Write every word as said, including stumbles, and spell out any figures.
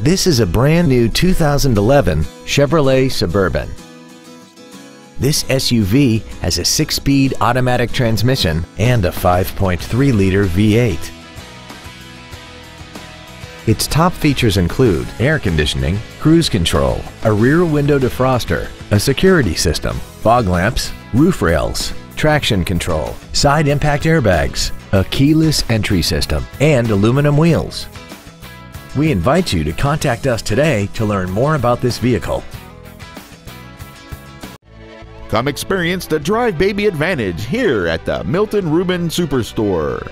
This is a brand new two thousand eleven Chevrolet Suburban. This S U V has a six-speed automatic transmission and a five point three liter V eight. Its top features include air conditioning, cruise control, a rear window defroster, a security system, fog lamps, roof rails, traction control, side impact airbags, a keyless entry system, and aluminum wheels. We invite you to contact us today to learn more about this vehicle. Come experience the Drive Baby Advantage here at the Milton Ruben Superstore.